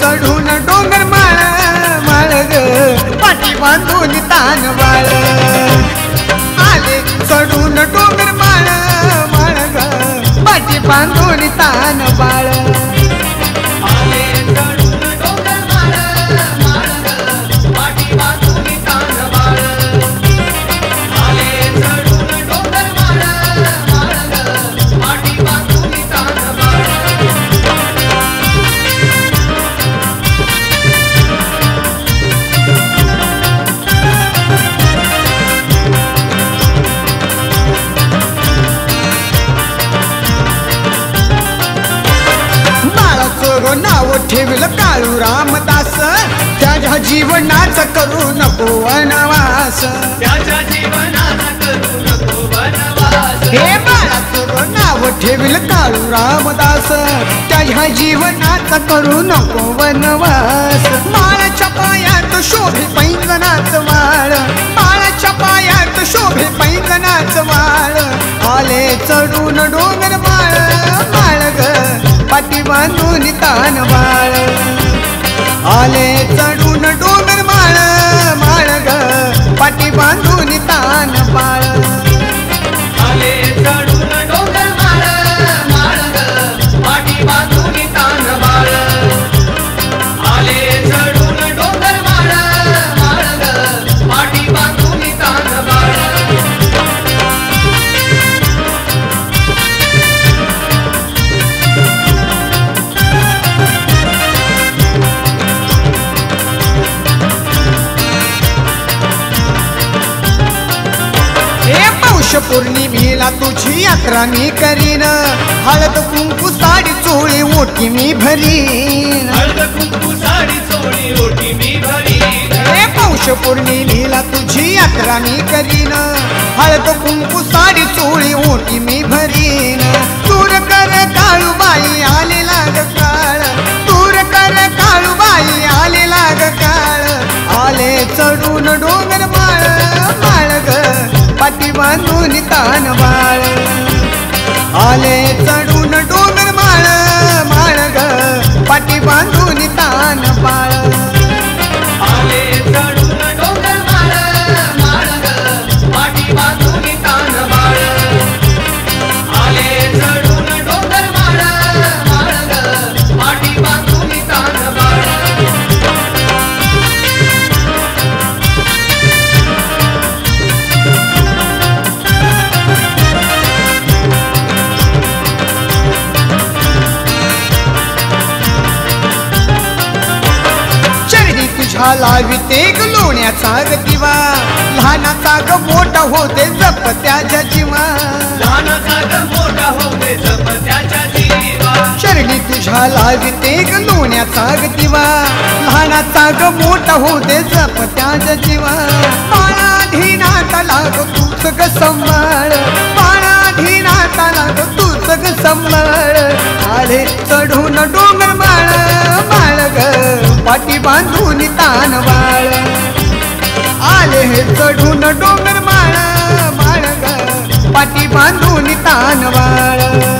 चढून डोंगर माळ माळ ग पाटी बांधून तान वाळ आले चढून डोंगर माळ माळ ग पाटी बांधून तान वाळ आले चढून डोंगर माळ माळ ग पाटी बांधून तान वाळ आले चढून डोंगर माळ माळ ग पाटी बांधून तान वाळ नाव ठेवलं काळू रामदास त्याच्या जीवनाचा करू नको वनवास त्याच्या जीवनाचा करू नको वनवास हे बाळा तुझं नाव ठेवलं काळू रामदास त्याच्या जीवनाचा करू नको वनवास माळाच्या पायात शोभे पैंजणाच वाळ माळाच्या पायात शोभे पैंजणाच वाळ आले चढून डोंगर माळ माळ ग पाटी बांधून तान वाळ आले चढून डोंगर माळ माळ ग पाटी बांधून तान वाळ आले चढून डोंगर माळ माळ ग पाटी बांधून तान वाळ आले चढून डोंगर माळ माळ ग पाटी बांधून तान वाळ पौर्णिमेला तुझी यात्रा मी करीन हळद कुंकू साडी चोळी ओटी मी भरीन हळद कुंकू साडी चोळी ओटी मी भरीन हे पौष पौर्णिमेला तुझी यात्रा मी करीन हळद कुंकू साडी चोळी ओटी मी भरीन तूर कर काळूबाई आलेला ग काळ तूर कर काळूबाई आलेला ग काळ आले चढून डोंगर माळ माळ ग पाटी बांधून तान वाळ आले चढून डोंगर माळ माळ ग पाटी बांधून तान वाळ आले चढून डोंगर माळ माळ ग पाटी बांधून तान वाळ आले चढून डोंगर माळ माळ ग पाटी बांधून तान वाळ लाविते ग लोण्याचा ग दिवा लहानाचा ग मोठा होते जप त्याच्या जीवा लहानाचा ग मोठा होते जप त्याच्या जीवा शरणी तुझ्या लाविते ग लोण्याचा ग दिवा लहानाचा ग मोठा होते जप त्याच्या जीवा पाळाधीनाचा लाग तूच ग संभाळ पाळाधीनाचा लाग तूच ग संभाळ आले चढून डोंगर माळ माळ ग पाटी बांधून तान वाळ आले चढून डोंगर माळ माळ ग पाटी बांधून तान वाळ